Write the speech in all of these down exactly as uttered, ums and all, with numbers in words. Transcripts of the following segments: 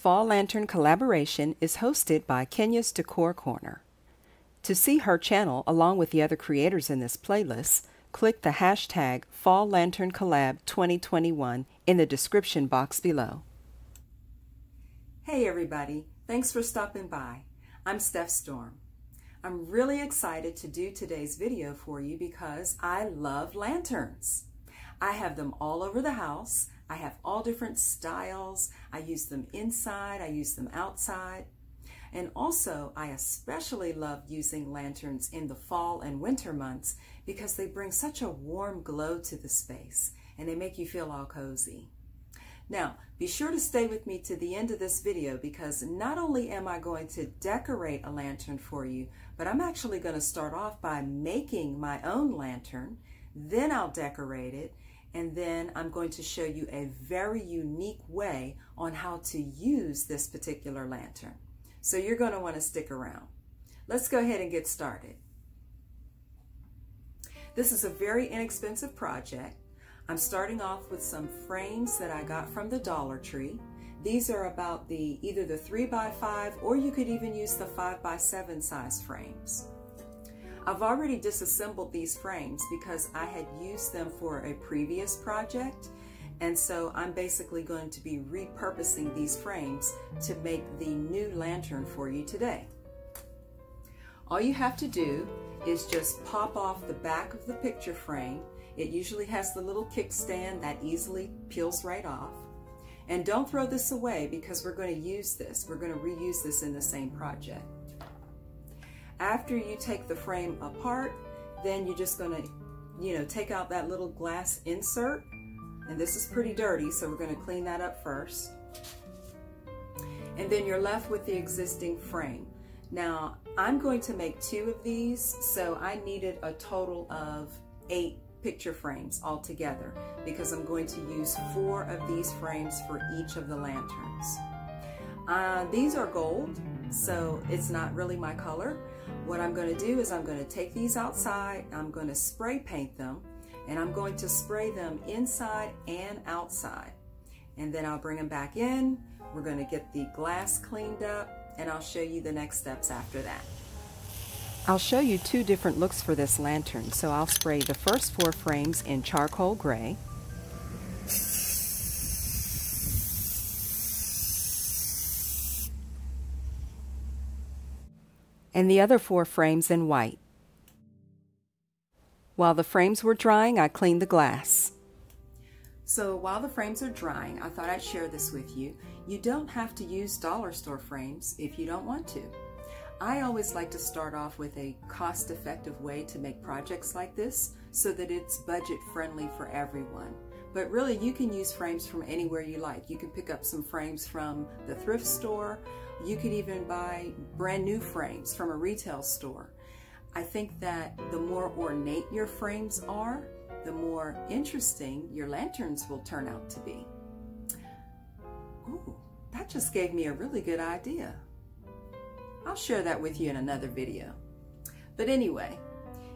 Fall Lantern collaboration is hosted by Kenya's Decor Corner. To see her channel along with the other creators in this playlist, click the hashtag Fall Lantern Collab twenty twenty-one in the description box below. Hey everybody, thanks for stopping by. I'm Steph Storm. I'm really excited to do today's video for you because I love lanterns. I have them all over the house. I have all different styles. I use them inside, I use them outside. And also, I especially love using lanterns in the fall and winter months because they bring such a warm glow to the space and they make you feel all cozy. Now, be sure to stay with me to the end of this video because not only am I going to decorate a lantern for you, but I'm actually going to start off by making my own lantern, then I'll decorate it, and then I'm going to show you a very unique way on how to use this particular lantern. So you're going to want to stick around. Let's go ahead and get started. This is a very inexpensive project. I'm starting off with some frames that I got from the Dollar Tree. These are about the either the three by five or you could even use the five by seven size frames. I've already disassembled these frames because I had used them for a previous project. And so I'm basically going to be repurposing these frames to make the new lantern for you today. All you have to do is just pop off the back of the picture frame. It usually has the little kickstand that easily peels right off. And don't throw this away because we're going to use this. We're going to reuse this in the same project. After you take the frame apart, then you're just going to, you know, take out that little glass insert. And this is pretty dirty, so we're going to clean that up first. And then you're left with the existing frame. Now, I'm going to make two of these, so I needed a total of eight picture frames altogether because I'm going to use four of these frames for each of the lanterns. Uh, these are gold, so it's not really my color. What I'm going to do is I'm going to take these outside, I'm going to spray paint them, and I'm going to spray them inside and outside. And then I'll bring them back in. We're going to get the glass cleaned up and I'll show you the next steps after that. I'll show you two different looks for this lantern. So I'll spray the first four frames in charcoal gray. And the other four frames in white. While the frames were drying, I cleaned the glass. So while the frames are drying, I thought I'd share this with you. You don't have to use dollar store frames if you don't want to. I always like to start off with a cost-effective way to make projects like this so that it's budget-friendly for everyone. But really, you can use frames from anywhere you like. You can pick up some frames from the thrift store. You could even buy brand new frames from a retail store. I think that the more ornate your frames are, the more interesting your lanterns will turn out to be. Ooh, that just gave me a really good idea. I'll share that with you in another video. But anyway,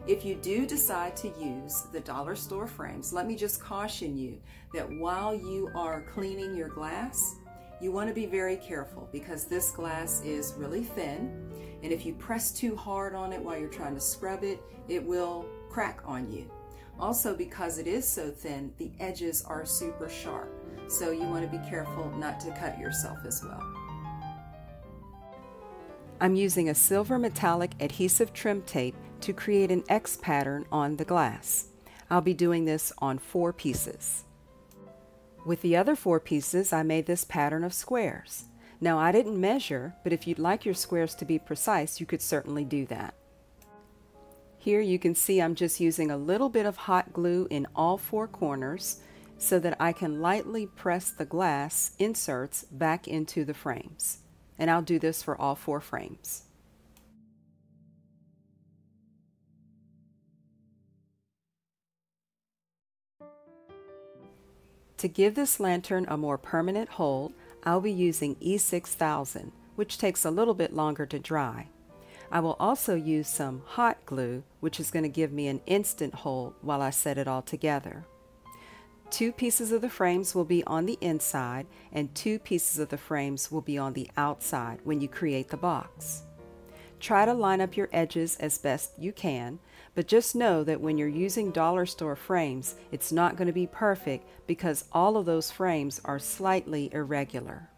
if you do decide to use the dollar store frames, let me just caution you that while you are cleaning your glass, you want to be very careful because this glass is really thin, and if you press too hard on it while you're trying to scrub it, it will crack on you. Also, because it is so thin, the edges are super sharp, so you want to be careful not to cut yourself as well. I'm using a silver metallic adhesive trim tape to create an X pattern on the glass. I'll be doing this on four pieces. With the other four pieces, I made this pattern of squares. Now, I didn't measure, but if you'd like your squares to be precise, you could certainly do that. Here you can see I'm just using a little bit of hot glue in all four corners so that I can lightly press the glass inserts back into the frames. And I'll do this for all four frames. To give this lantern a more permanent hold, I'll be using E six thousand, which takes a little bit longer to dry. I will also use some hot glue, which is going to give me an instant hold while I set it all together. Two pieces of the frames will be on the inside and two pieces of the frames will be on the outside when you create the box. Try to line up your edges as best you can, but just know that when you're using dollar store frames, it's not going to be perfect because all of those frames are slightly irregular.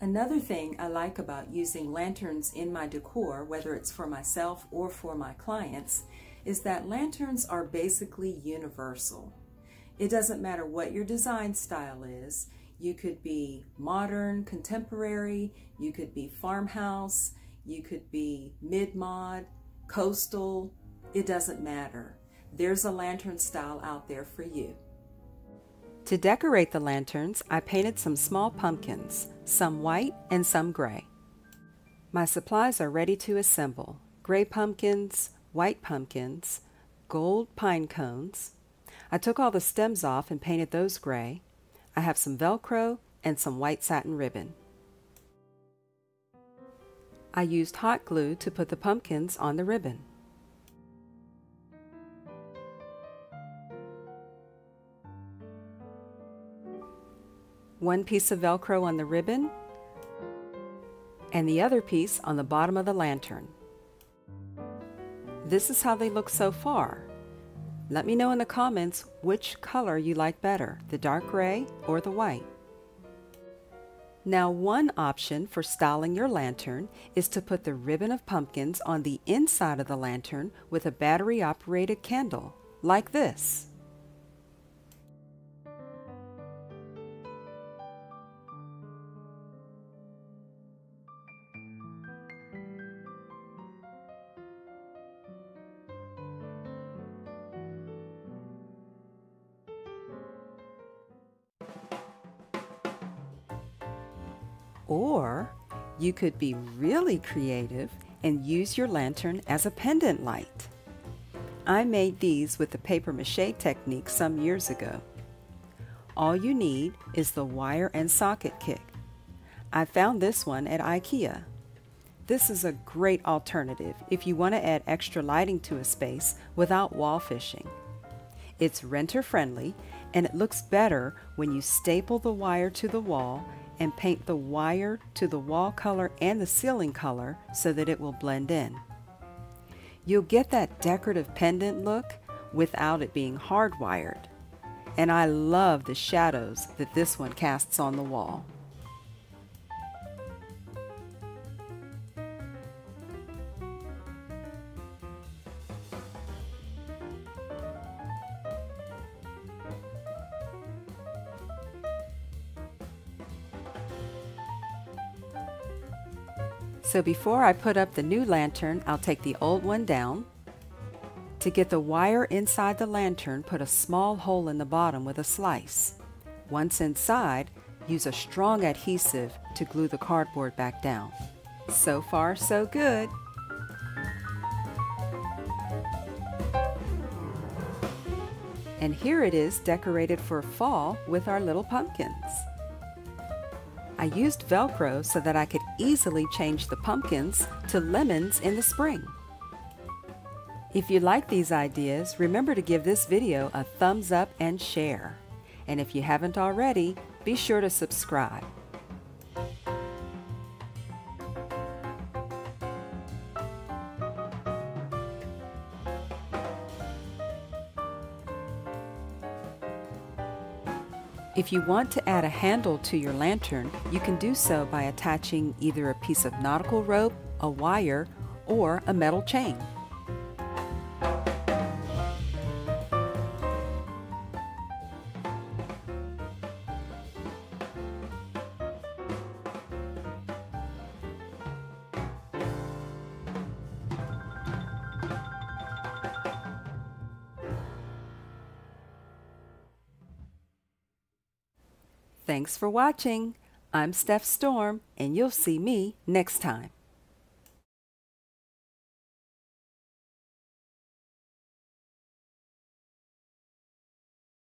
Another thing I like about using lanterns in my decor, whether it's for myself or for my clients, is that lanterns are basically universal. It doesn't matter what your design style is. You could be modern, contemporary, you could be farmhouse, you could be mid-mod, coastal, it doesn't matter. There's a lantern style out there for you. To decorate the lanterns, I painted some small pumpkins, some white and some gray. My supplies are ready to assemble: gray pumpkins, white pumpkins, gold pine cones. I took all the stems off and painted those gray. I have some Velcro and some white satin ribbon. I used hot glue to put the pumpkins on the ribbon. One piece of Velcro on the ribbon and the other piece on the bottom of the lantern. This is how they look so far. Let me know in the comments which color you like better, the dark gray or the white. Now, one option for styling your lantern is to put the ribbon of pumpkins on the inside of the lantern with a battery-operated candle, like this. Or you could be really creative and use your lantern as a pendant light. I made these with the papier-mâché technique some years ago. All you need is the wire and socket kit. I found this one at IKEA. This is a great alternative if you want to add extra lighting to a space without wall fishing. It's renter-friendly and it looks better when you staple the wire to the wall and paint the wire to the wall color and the ceiling color so that it will blend in. You'll get that decorative pendant look without it being hardwired. And I love the shadows that this one casts on the wall. So before I put up the new lantern, I'll take the old one down. To get the wire inside the lantern, put a small hole in the bottom with a slice. Once inside, use a strong adhesive to glue the cardboard back down. So far, so good. And here it is, decorated for fall with our little pumpkins. I used Velcro so that I could easily change the pumpkins to lemons in the spring. If you like these ideas, remember to give this video a thumbs up and share. And if you haven't already, be sure to subscribe. If you want to add a handle to your lantern, you can do so by attaching either a piece of nautical rope, a wire, or a metal chain. Thanks for watching. I'm Steph Storm, and you'll see me next time.